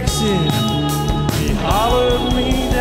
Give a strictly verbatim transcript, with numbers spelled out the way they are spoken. Jackson, he hollered me down.